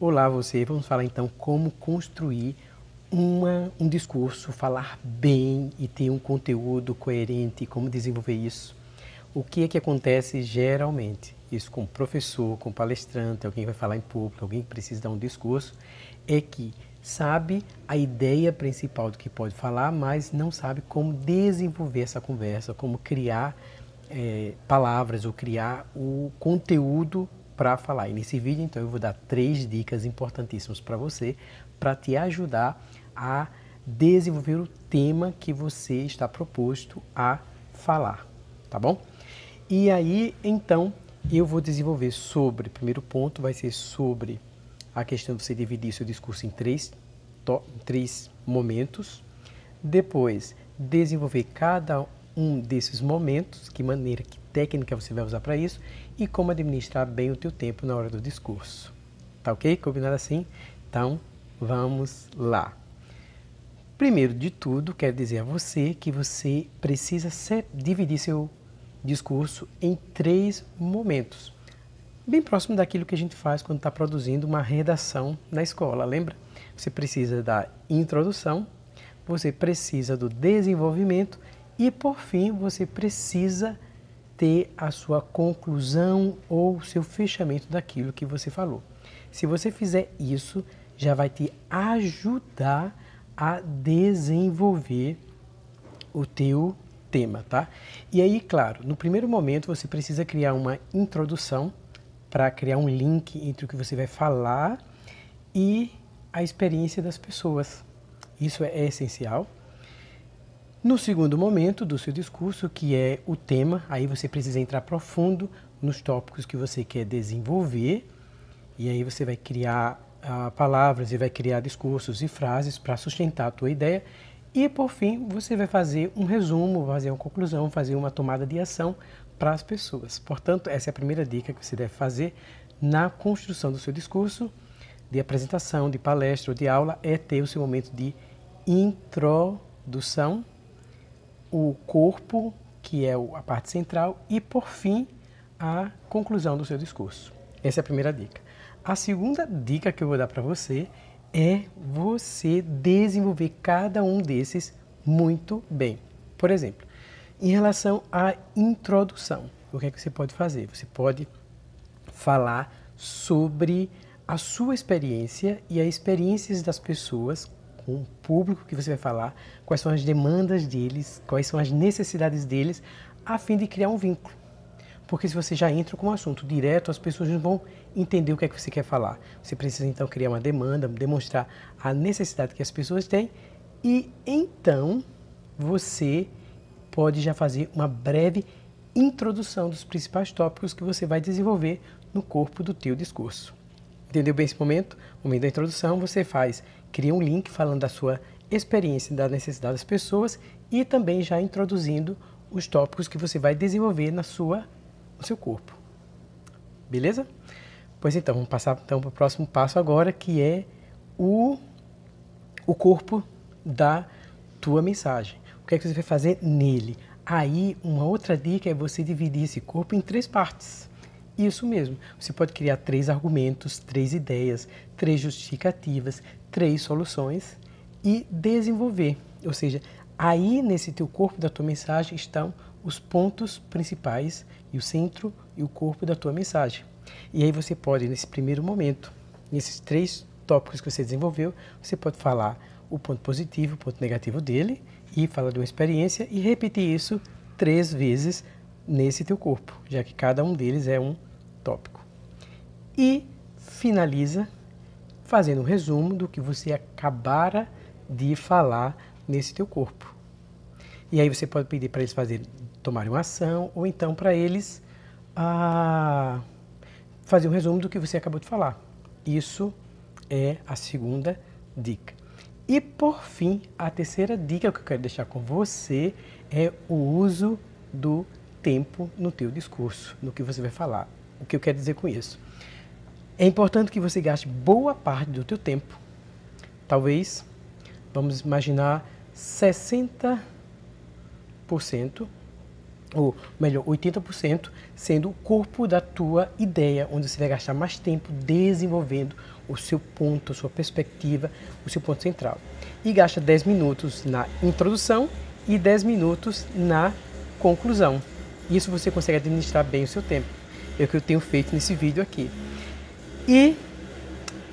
Olá você, vamos falar então como construir um discurso, falar bem e ter um conteúdo coerente, como desenvolver isso. O que é que acontece geralmente? Isso com professor, com palestrante, alguém que vai falar em público, alguém que precisa dar um discurso, é que sabe a ideia principal do que pode falar, mas não sabe como desenvolver essa conversa, como criar palavras ou criar o conteúdo para falar. E nesse vídeo, então, eu vou dar 3 dicas importantíssimas para você, para te ajudar a desenvolver o tema que você está proposto a falar, tá bom? E aí, então, eu vou desenvolver sobre, primeiro ponto vai ser sobre a questão de você dividir seu discurso em três momentos, depois desenvolver cada um desses momentos, que maneira, que técnica você vai usar para isso e como administrar bem o teu tempo na hora do discurso. Tá ok? Combinado assim? Então, vamos lá. Primeiro de tudo, quero dizer a você que você precisa dividir seu discurso em 3 momentos, bem próximo daquilo que a gente faz quando está produzindo uma redação na escola, lembra? Você precisa da introdução, você precisa do desenvolvimento e, por fim, você precisa ter a sua conclusão ou seu fechamento daquilo que você falou. Se você fizer isso, já vai te ajudar a desenvolver o teu tema, tá? E aí, claro, no primeiro momento você precisa criar uma introdução para criar um link entre o que você vai falar e a experiência das pessoas. Isso é essencial. No segundo momento do seu discurso, que é o tema, aí você precisa entrar profundo nos tópicos que você quer desenvolver e aí você vai criar palavras e vai criar discursos e frases para sustentar a tua ideia e, por fim, você vai fazer um resumo, fazer uma conclusão, fazer uma tomada de ação para as pessoas. Portanto, essa é a primeira dica que você deve fazer na construção do seu discurso, de apresentação, de palestra ou de aula, é ter o seu momento de introdução, o corpo, que é a parte central, e, por fim, a conclusão do seu discurso. Essa é a primeira dica. A segunda dica que eu vou dar para você é você desenvolver cada um desses muito bem. Por exemplo, em relação à introdução, o que é que você pode fazer? Você pode falar sobre a sua experiência e as experiências das pessoas com o público que você vai falar, quais são as demandas deles, quais são as necessidades deles, a fim de criar um vínculo. Porque se você já entra com um assunto direto, as pessoas não vão entender o que é que você quer falar. Você precisa, então, criar uma demanda, demonstrar a necessidade que as pessoas têm e, então, você pode já fazer uma breve introdução dos principais tópicos que você vai desenvolver no corpo do teu discurso. Entendeu bem esse momento? No meio da introdução, você cria um link falando da sua experiência, da necessidade das pessoas e também já introduzindo os tópicos que você vai desenvolver na sua seu corpo. Beleza? Pois então, vamos passar então para o próximo passo agora, que é o corpo da tua mensagem. O que é que você vai fazer nele? Aí, uma outra dica é você dividir esse corpo em 3 partes. Isso mesmo. Você pode criar 3 argumentos, 3 ideias, 3 justificativas, 3 soluções e desenvolver. Ou seja, aí nesse teu corpo da tua mensagem estão os pontos principais e o centro e o corpo da tua mensagem. E aí você pode, nesse primeiro momento, nesses 3 tópicos que você desenvolveu, você pode falar o ponto positivo, o ponto negativo dele e falar de uma experiência e repetir isso 3 vezes nesse teu corpo, já que cada um deles é um tópico. E finaliza fazendo um resumo do que você acabara de falar nesse teu corpo. E aí você pode pedir para eles tomarem uma ação, ou então para eles fazer um resumo do que você acabou de falar. Isso é a segunda dica. E por fim, a terceira dica que eu quero deixar com você é o uso do tempo no teu discurso, no que você vai falar. O que eu quero dizer com isso? É importante que você gaste boa parte do teu tempo, talvez, vamos imaginar, 60%, ou melhor, 80%, sendo o corpo da tua ideia, onde você vai gastar mais tempo desenvolvendo o seu ponto, a sua perspectiva, o seu ponto central. E gasta 10 minutos na introdução e 10 minutos na conclusão. Isso você consegue administrar bem o seu tempo. É o que eu tenho feito nesse vídeo aqui. E,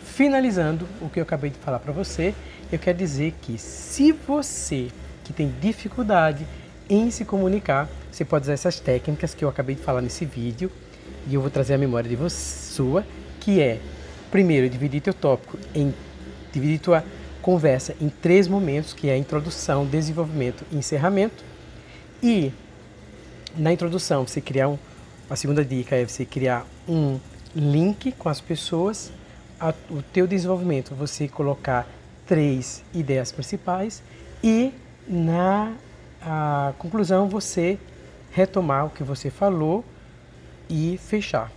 finalizando o que eu acabei de falar para você, eu quero dizer que se você que tem dificuldade em se comunicar, você pode usar essas técnicas que eu acabei de falar nesse vídeo, e eu vou trazer a memória de você, sua, que é, primeiro, dividir tua conversa em 3 momentos, que é a introdução, desenvolvimento e encerramento. E na introdução, você criar a segunda dica é você criar um link com as pessoas. O teu desenvolvimento, você colocar 3 ideias principais, e na conclusão, você retomar o que você falou e fechar,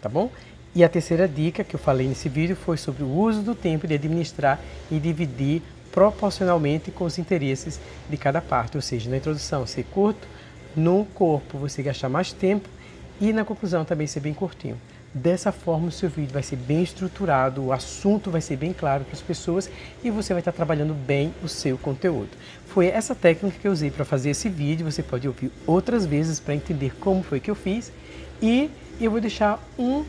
tá bom? E a terceira dica que eu falei nesse vídeo foi sobre o uso do tempo de administrar e dividir proporcionalmente com os interesses de cada parte, ou seja, na introdução ser curto, no corpo você gastar mais tempo e na conclusão também ser bem curtinho. Dessa forma o seu vídeo vai ser bem estruturado, o assunto vai ser bem claro para as pessoas e você vai estar trabalhando bem o seu conteúdo. Foi essa técnica que eu usei para fazer esse vídeo, você pode ouvir outras vezes para entender como foi que eu fiz, e eu vou deixar um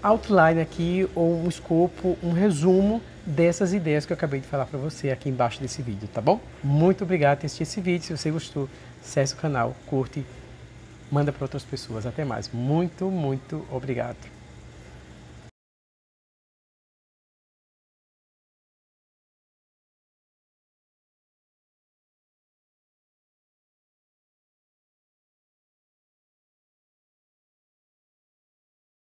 outline aqui, ou um escopo, um resumo dessas ideias que eu acabei de falar para você aqui embaixo desse vídeo, tá bom? Muito obrigado por assistir esse vídeo, se você gostou, acesse o canal, curte, manda para outras pessoas. Até mais. Muito, muito obrigado.